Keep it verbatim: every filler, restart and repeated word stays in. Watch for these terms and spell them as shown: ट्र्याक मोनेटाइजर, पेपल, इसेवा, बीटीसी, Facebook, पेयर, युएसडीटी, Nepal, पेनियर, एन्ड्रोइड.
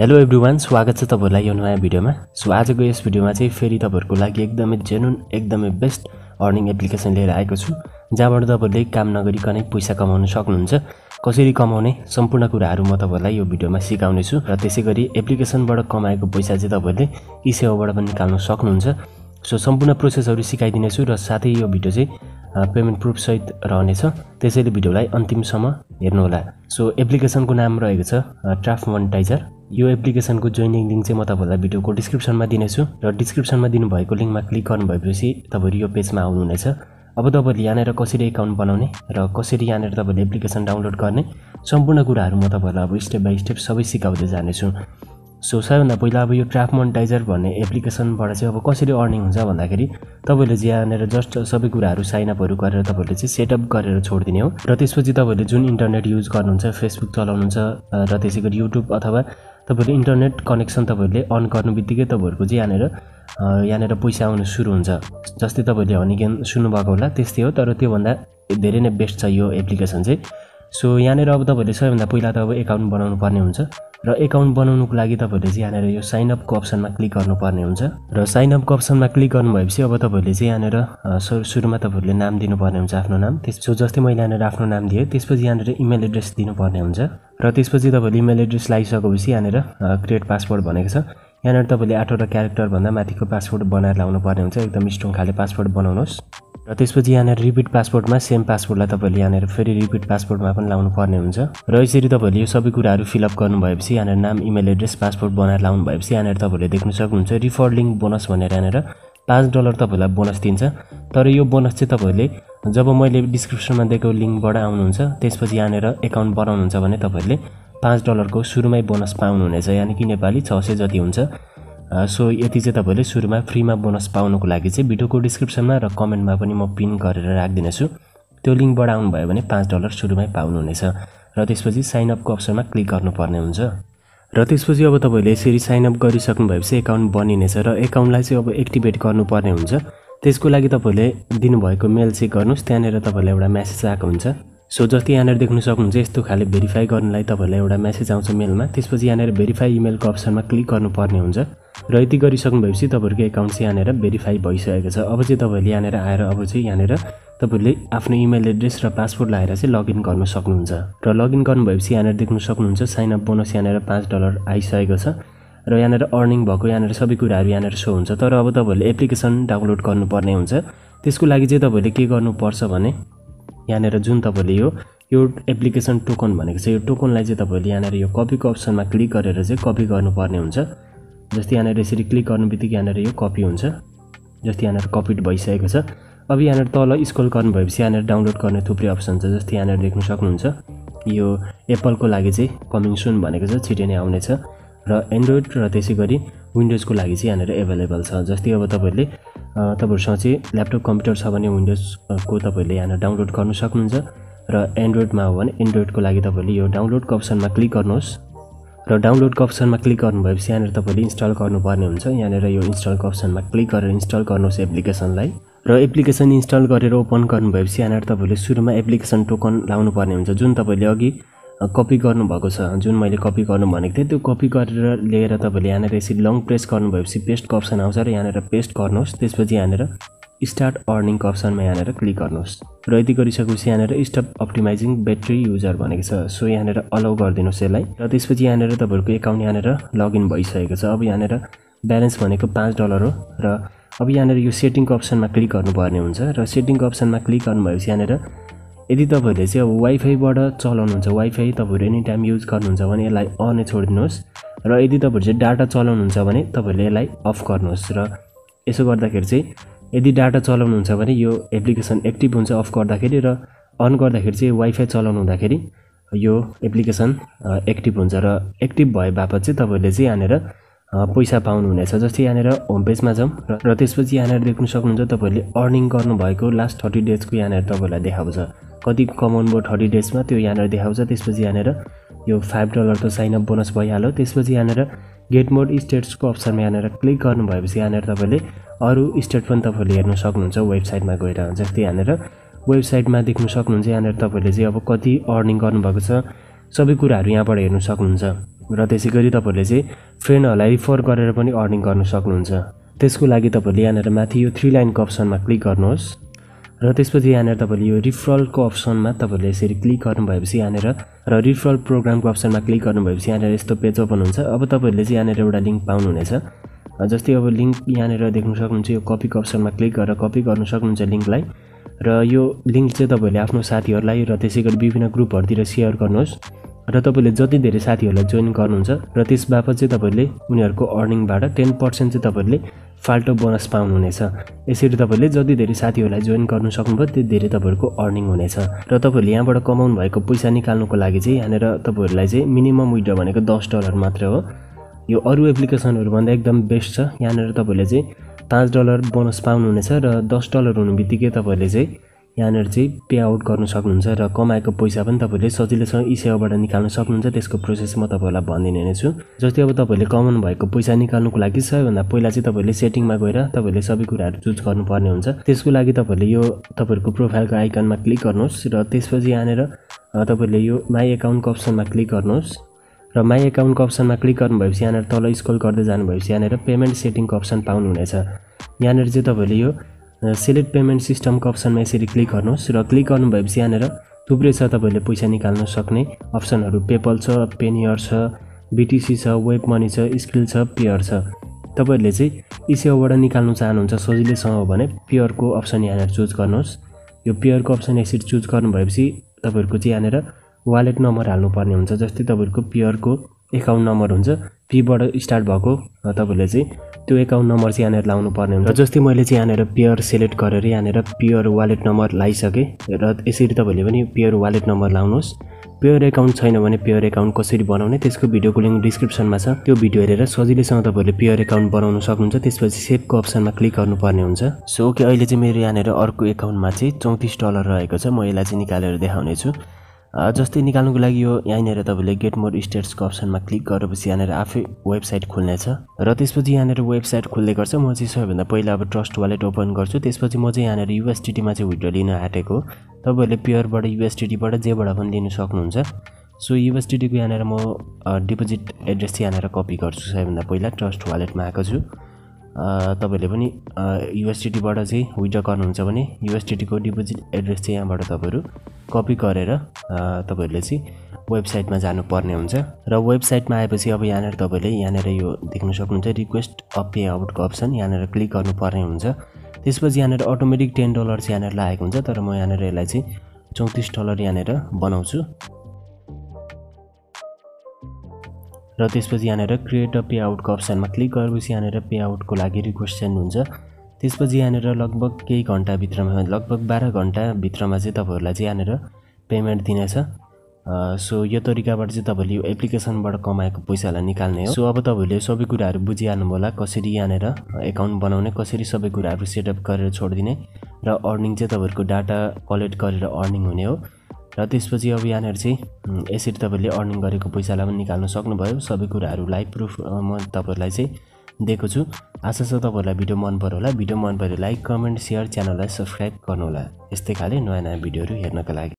Hello everyone, स्वागत छ तपाईहरुलाई यो नयाँ भिडियोमा। सो आजको यस भिडियोमा चाहिँ फेरि तपाईहरुको लागि एकदमै जेन्युन एकदमै बेस्ट अर्निङ एप्लिकेसन लिएर आएको छु, जहाँबाट तपाईहरुले काम नगरीकनै पैसा कमाउन सक्नुहुन्छ। कसरी कमाउने सम्पूर्ण कुराहरु म तपाईहरुलाई यो भिडियोमा सिकाउने छु र त्यसैगरी एप्लिकेसनबाट कमाएको पैसा चाहिँ तपाईहरुले इसेवाबाट पनि निकाल्न सक्नुहुन्छ। सो सम्पूर्ण प्रोसेसहरु सिकाइदिने छु र साथै यो भिडियो चाहिँ पेमेन्ट प्रुफ सहित रहनेछ, त्यसैले भिडियोलाई अन्तिमसम्म हेर्नु होला। सो एप्लिकेसनको नाम रहेको छ ट्र्याक मोनेटाइजर। यो एप्लिकेशन को जोइनिङ लिंक चाहिँ म तपाईलाई भिडियो को डिस्क्रिप्शन में दिनेछु र डिस्क्रिप्शन में दिनु भएको लिंक में क्लिक गर्नु भएपछि तपाईहरु यो पेज में आउनुहुनेछ। अब तपाईहरुले यहाँ कसरी एकाउन्ट बनाउने र कसरी यहाँ तपाईहरुले एप्लिकेशन डाउनलोड गर्ने सम्पूर्ण कुराहरु म तपाईलाई अब स्टेप बाइ स्टेप सबै सिकाउँदै जानेछु। सो सबैभन्दा पहिला अब यो ट्र्याक मोनेटाइजर भन्ने एप्लिकेसनबाट चाहिँ अब कसरी अर्निङ हुन्छ भन्दाखेरि तपाईले यहाँ जस्ट सबै कुराहरु साइन अपहरु गरेर तपाईले चाहिँ सेटअप गरेर छोड्दिने हो र त्यसपछि तपाईले जुन इन्टरनेट युज गर्नुहुन्छ, फेसबुक चलाउनुहुन्छ र त्यसैगरी युट्युब अथवा तपाईले इन्टरनेट कनेक्सन तपाईले अन गर्नुबित्तिकै तपाईहरुको चाहिँ यहाँ यहाँ पैसा आउन सुरु हुन्छ। जस्तै तपाईले हनी गेम सुन्नुभएको होला त्यस्तै हो, तर त्यो भन्दा धेरै नै बेस्ट छ यो एप्लिकेसन चाहिँ। सो यहाँ अब तपाईले सबैभन्दा पहिला त अब एकाउन्ट बनाउनु पर्ने हुन्छ र एकाउन्ट बनाउनुको लागि तपाईले चाहिँ यहाँ यो साइन अप को अप्सनमा क्लिक गर्नुपर्ने हुन्छ र साइन अप को अप्सनमा क्लिक गर्नु भएपछि अब तपाईले चाहिँ यहाँ सुरुमा तपाईले नाम दिनुपर्ने हुन्छ, आफ्नो नाम। त्यसो जस्तै मैले यहाँ आफ्नो नाम दिए, त्यसपछि यहाँ इमेल एड्रेस दिनुपर्ने हुन्छ र त्यसपछि तपाईले इमेल एड्रेस लागिसकेपछि यहाँ क्रिएट पासवर्ड भनेको छ। यहाँ तपाईले आठवटा क्यारेक्टर भन्दा माथिको पासवर्ड बनाएर लाउनु पर्ने हुन्छ। एकदम स्ट्रङ खाले पासवर्ड बनाउनुहोस् र त्यसपछि यहाँ रिपिट पासवर्डमा सेम पासवर्डलाई तपाईले यहाँ फेरि रिपिट पासवर्डमा पनि लाउनु पर्ने हुन्छ र यसरी तपाईले यो सबै कुराहरु फिल अप गर्नु भएपछि यहाँ नाम, इमेल एड्रेस, पासवर्ड बनाएर लाउनु भएपछि यहाँ तपाईले देख्न सक्नुहुन्छ रिफर लिंक बोनस भनेर यहाँ पाँच डलर तपाईलाई बोनस दिन्छ। तर यो बोनस चाहिँ तपाईले जब मैले डिस्क्रिप्सनमा दिएको लिंकबाट आउनुहुन्छ त्यसपछि यहाँ एकाउन्ट बनाउनुहुन्छ भने तपाईले पाँच डलरको सुरुमै बोनस पाउनुहुनेछ, यानी कि नेपाली छ सय जति हुन्छ। सो यति चाहिँ तपाईले सुरुमा फ्रीमा बोनस पाउनको लागि चाहिँ भिडियोको डिस्क्रिप्सनमा र कमेन्टमा पनि म पिन गरेर राखिदिनेछु, त्यो लिंकबाट आउनु भयो भने पाँच डलर सुरुमै पाउनुहुनेछ र त्यसपछि साइन अप को अप्सनमा क्लिक गर्नुपर्ने हुन्छ र त्यसपछि अब तपाईले यसरी साइन अप गरिसक्नु भएपछि एकाउन्ट बनिनेछ र एकाउन्टलाई चाहिँ अब एक्टिभेट गर्नुपर्ने हुन्छ। त्यसको लागि तपाईले दिनुभएको मेल चेक गर्नुस्, त्यहाँनेर तपाईलाई एउटा मेसेज आएको हुन्छ। सो जस्तै यहाँ देख्न सक्नुहुन्छ यस्तो खाले भेरिफाई गर्नलाई तपाईलाई एउटा मेसेज आउँछ मेलमा, त्यसपछि यहाँ भेरिफाई इमेल को अप्सनमा क्लिक गर्नुपर्ने हुन्छ र यति गरिसक्नु भएपछि तपाईहरुको एकाउन्ट चाहिँ यहाँ भेरिफाई भइसकेको छ। अब चाहिँ तपाईले यहाँ आएर अब चाहिँ यहाँ तपाईले आफ्नो इमेल एड्रेस र पासवर्ड लगाएर चाहिँ लगइन गर्न सक्नुहुन्छ र लगइन गर्नुभएपछि यहाँ देख्न सक्नुहुन्छ साइन अप बोनस यहाँ पाँच डलर आइसकेको छ र यहाँ अर्निङ भएको यहाँ सबै कुराहरु यहाँ सो हुन्छ। तर अब तपाईले एप्लिकेसन डाउनलोड गर्नुपर्ने हुन्छ। त्यसको लागि चाहिँ तपाईले के गर्नुपर्छ भने यहाँ जुन तपाईले यो यो एप्लिकेसन टोकन भनेको छ, यो टोकनलाई चाहिँ तपाईले यहाँ यो कपीको अप्सनमा क्लिक गरेर चाहिँ कपी गर्नुपर्ने हुन्छ। जस्तै यहाँ यसरी क्लिक गर्नुबित्तिकै यहाँ यो कपी हुन्छ, जस्तै यहाँ कपीड भइसकेको छ। अब यहाँ तल स्क्रल गर्नु भएपछि यहाँ डाउनलोड गर्ने थुप्रै अप्सन छ, जस्तै यहाँ देख्न सक्नुहुन्छ यो एप्पल को लागि चाहिँ कमिङ सुन भनेको छ, छिटै नै आउने छ र एन्ड्रोइड र त्यसैगरी विन्डोज को लागि चाहिँ यहाँ एभाइलेबल छ। जस्तै अब तपाईले तपाईहरुसँग चाहिँ ल्यापटप कम्प्युटर छ भने विन्डोज को तपाईले यहाँ डाउनलोड गर्न सक्नुहुन्छ र एन्ड्रोइडमा हो भने एन्ड्रोइडको लागि तपाईले यो डाउनलोडको अप्सनमा क्लिक गर्नुहोस् र डाउनलोडको अप्सनमा क्लिक गर्नुभएपछि यहाँ तपाईले इन्स्टल गर्नुपर्ने हुन्छ। यहाँ यो इन्स्टलको अप्सनमा क्लिक गरेर इन्स्टल गर्नुहोस् एप्लिकेसनलाई र एप्लिकेसन इन्स्टल गरेर ओपन गर्नुभएपछि यहाँ तपाईले सुरुमा एप्लिकेसन टोकन लाउनुपर्ने हुन्छ, जुन तपाईले अघि कपी गर्नुभएको छ। जुन मैले कपी गर्नु भनेको थिएँ त्यो कपी गरेर लिएर तपाईले यहाँ यसरी लङ प्रेस गर्नुभएपछि पेस्टको अप्सन आउँछ र यहाँ पेस्ट गर्नुहोस्। त्यसपछि यहाँ स्टार्ट अर्निङ को अप्सनमा यहाँ क्लिक गर्नुहोस् र यति गरिसकेपछि यहाँ स्टप अप्टिमाइजिङ ब्याट्री युजर भनेको छ। सो यहाँ अलाउ गरिदिनुहोस् यसलाई र त्यसपछि यहाँ तपाईको एकाउन्ट यहाँ लगइन भइसकेको छ। अब यहाँ ब्यालेन्स भनेको पाँच डलर हो र अब यहाँ यो सेटिङको अप्सनमा क्लिक गर्नुपर्ने हुन्छ र सेटिङको अप्सनमा क्लिक गर्नुभएपछि यहाँ यदि तपाईहरुले चाहिँ अब वाइफाईबाट चलाउनुहुन्छ, वाइफाई तपाईहरु एनी टाइम युज गर्नुहुन्छ भने यसलाई अन छोड्दिनुहोस् र यदि तपाईहरु चाहिँ डाटा चलाउनुहुन्छ भने तपाईहरुले यसलाई अफ गर्नुहोस् र यसो गर्दाखेरि चाहिँ यदि डाटा चलाउनुहुन्छ भने यो एप्लिकेसन एक्टिभ हुन्छ अफ गर्दाखेरि र अन गर्दाखेरि चाहिँ वाइफाई चलाउनु हुँदाखेरि यो एप्लिकेसन एक्टिभ हुन्छ र एक्टिभ भए बापत चाहिँ तपाईहरुले चाहिँ यहाँ पैसा पाउनुहुनेछ। जस्तै यहाँ होम पेजमा जाऊँ र त्यसपछि यहाँ देख्न सक्नुहुन्छ तपाईले अर्निङ गर्नुभएको लास्ट थर्टी डेजको यहाँ तपाईलाई देखाउँछ, कति कमाउनु भयो थर्टी डेजमा त्यो यहाँ देखाउँछ। त्यसपछि यहाँ यो फाइभ डलर त साइन अप बोनस भइहाल्यो। त्यसपछि यहाँ गेट मोर स्टेट्सको अप्सनमा यहाँ क्लिक गर्नु भएपछि यहाँ तपाईले अरू स्टेट पनि तपाईले हेर्न सक्नुहुन्छ वेबसाइटमा गएर। जस्तै यहाँ वेबसाइटमा देख्न सक्नुहुन्छ यहाँ तपाईले चाहिँ अब कति अर्निङ गर्नुभएको छ सबै कुराहरु यहाँबाट हेर्न सक्नुहुन्छ। र त्यसै गरी तपाईहरुले चाहिँ फ्रेन्डहरुलाई रिफर गरेर पनि अर्निङ गर्न सक्नुहुन्छ। त्यसको लागि तपाईहरुले यहाँनेर माथि यो थ्री लाइनको अप्सनमा क्लिक गर्नुहोस् र त्यसपछि यहाँनेर तपाईहरुले यो रिफरलको अप्सनमा तपाईहरुले यसरी क्लिक गर्नु भएपछि यहाँनेर र रिफरल प्रोग्रामको अप्सनमा क्लिक गर्नु भएपछि यहाँनेर यस्तो पेज ओपन हुन्छ। अब तपाईहरुले चाहिँ यहाँनेर एउटा लिंक पाउनु हुनेछ। जस्तै अब लिंक यहाँनेर देख्न सक्नुहुन्छ, यो कपीको अप्सनमा क्लिक गरेर कपी गर्न सक्नुहुन्छ लिंकलाई र यो लिंक चाहिँ तपाईहरुले आफ्नो साथीहरुलाई र त्यसैगरी विभिन्न ग्रुपहरुतिर शेयर गर्नुहोस् र तपाईले जति धेरै साथीहरुलाई जोइन गर्नुहुन्छ र त्यस बापत चाहिँ तपाईले उनीहरुको अर्निङबाट टेन पर्सेन्ट चाहिँ तपाईले फाल्टो बोनस पाउनु हुनेछ। यसरी तपाईले जति धेरै साथीहरुलाई जोइन गर्न सक्नुभयो त्यति धेरै तपाईहरुको अर्निङ हुनेछ र तपाईले यहाँबाट कमाउनु भएको पैसा निकाल्नको लागि चाहिँ यहाँनेर तपाईहरुलाई चाहिँ मिनिमम विड्रो भनेको दस डलर मात्र हो। यो अरु एप्लिकेसनहरु भन्दा एकदम बेस्ट छ। यहाँनेर तपाईले चाहिँ पाँच डलर बोनस पाउनु हुनेछ र दस डलर हुनुबित्तिकै तपाईले चाहिँ यहाँनेर चाहिँ पे आउट गर्न सक्नुहुन्छ र कमाएको पैसा पनि तपाईले सजिलैसँग इसेवाबाट निकाल्न सक्नुहुन्छ। त्यसको प्रोसेस म तपाईलाई भनिदिने नै छु। जस्तै अब तपाईले कमाउनु भएको पैसा निकाल्नको लागि सबैभन्दा पहिला चाहिँ तपाईले सेटिङमा गएर तपाईले सबै कुराहरु चुज गर्नुपर्ने हुन्छ। त्यसको लागि तपाईले यो तपाईको प्रोफाइलको आइकनमा क्लिक गर्नुहोस् र त्यसपछि यहाँनेर तपाईले यो माई अकाउन्टको अप्सनमा क्लिक गर्नुहोस् र माई अकाउन्टको अप्सनमा क्लिक गर्नुभएपछि यहाँनेर तल स्क्रल गर्दै जानुभएपछि यहाँनेर पेमेन्ट सेटिङको अप्सन पाउनुहुनेछ। यहाँनेर चाहिँ तपाईले यो सिलेक्ट पेमेन्ट सिस्टमको अप्सनमा यसरी क्लिक गर्नुहोस् र क्लिक गर्नु भएपछि यहाँनेर थुप्रै छ तपाईले पैसा निकाल्न सक्ने अप्सनहरू। पेपल छ, पेनियर छ, बीटीसी छ, वेब मनी छ, स्किल छ, पेयर छ। तपाईले चाहिँ इसेवाबाट निकाल्नु चाहनुहुन्छ सजिलैसँग हो भने पेयरको अप्सन यहाँनेर चुज गर्नुहोस्। यो पेयरको अप्सन यसरी चुज गर्नु भएपछि तपाईहरुको चाहिँ यहाँनेर वालेट नम्बर हाल्नुपर्ने हुन्छ। जस्तै तपाईहरुको पेयरको एकाउन्ट नम्बर हुन्छ, पीबाट स्टार्ट भएको तपाईले चाहिँ त्यो एकाउन्ट नम्बर चाहिँ यहाँनेर लाउनु पर्ने हुन्छ। जस्तै मैले चाहिँ यहाँनेर पेयर सिलेक्ट गरेर यहाँनेर पेयर वालेट नम्बर लाइसके र यसरी तपाईले पनि पेयर वालेट नम्बर लाउनुहोस्। पेयर एकाउन्ट छैन भने पेयर एकाउन्ट कसरी बनाउने त्यसको भिडियोको लिंक डिस्क्रिप्सनमा छ। त्यो भिडियो हेरेर सजिलैसँग तपाईले पेयर एकाउन्ट बनाउन सक्नुहुन्छ। त्यसपछि सेभको अप्सनमा क्लिक गर्नुपर्ने हुन्छ। सो ओके, अहिले चाहिँ मेरो यहाँनेर अर्को एकाउन्टमा चाहिँ चौँतिस डलर रहेको छ। म यसलाई चाहिँ निकालेर देखाउने छु। जस्तै निकाल्नुको लागि यो यहाँनेर तपाईले गेट मोर स्टेट्सको अप्सनमा क्लिक गरेपछि यहाँनेर आफै वेबसाइट खुल्नेछ र त्यसपछि यहाँनेर वेबसाइट खुल्दै गर्छ। म चाहिँ सबैभन्दा पहिला अब ट्रस्ट वालेट ओपन गर्छु। त्यसपछि म चाहिँ यहाँनेर युएसडीटीमा चाहिँ विड्रो लिन आँटेको। तपाईहरुले पेयरबाट, युएसडीटीबाट, जेबाट पनि लिन सक्नुहुन्छ। सो युएसडीटीको यहाँनेर म डिपोजिट एड्रेस चाहिँ यहाँनेर कपी गर्छु। सबैभन्दा पहिला ट्रस्ट वालेटमा आएको छु। तपाईहरुले पनि युएसडीटीबाट चाहिँ विड्रो गर्नुहुन्छ भने युएसडीटीको डिपोजिट एड्रेस चाहिँ यहाँबाट तपाईहरु कपी गरेर तपाईहरुले चाहिँ वेबसाइटमा जानुपर्ने हुन्छ र वेबसाइटमा आएपछि अब यहाँनेर तपाईले यहाँनेर यो देख्न सक्नुहुन्छ रिक्वेस्ट अ पे आउटको अप्सन यहाँनेर क्लिक गर्नुपर्ने हुन्छ। त्यसपछि यहाँनेर अटोमेटिक टेन डलर चाहिँ यहाँनेर लागेको हुन्छ, तर म यहाँनेर यसलाई चाहिँ चौँतिस डलर यहाँनेर बनाउँछु र त्यसपछि यहाँनेर क्रिएट अ पे आउटको अप्सनमा क्लिक गरेपछि यहाँनेर पे आउटको लागि रिक्वेस्ट सेन्ड हुन्छ। त्यसपछि यहाँनेर लगभग केही घण्टा भित्रमा, लगभग बाह्र घण्टा भित्रमा चाहिँ तपाईहरुलाई चाहिँ यहाँनेर पेमेन्ट दिनेछ। सो यो तरिकाबाट चाहिँ तपाईले यो एप्लिकेसनबाट कमाएको पैसालाई निकाल्ने हो। सो अब तपाईले सबै कुराहरु बुझिहाल्नु होला, कसरी यहाँनेर एकाउन्ट बनाउने, कसरी सबै कुराहरु सेटअप गरेर छोड्दिने र अर्निङ चाहिँ तपाईहरुको डाटा कलेक्ट गरेर अर्निङ हुने हो। र त्यसपछि अब यहाँनेर चाहिँ यसरी तपाईले अर्निङ गरेको पैसालाई पनि निकाल्न सक्नुभयो। सबै कुराहरु लाइभ प्रुफ म तपाईहरुलाई चाहिँ दिएको छु। आशा छ तपाईहरुलाई भिडियो मन पर्यो होला। भिडियो मन पर्यो लाइक, कमेन्ट, शेयर, च्यानललाई सब्स्क्राइब गर्नु होला। यस्तै खाले नयाँ नयाँ भिडियोहरु हेर्नका लागि।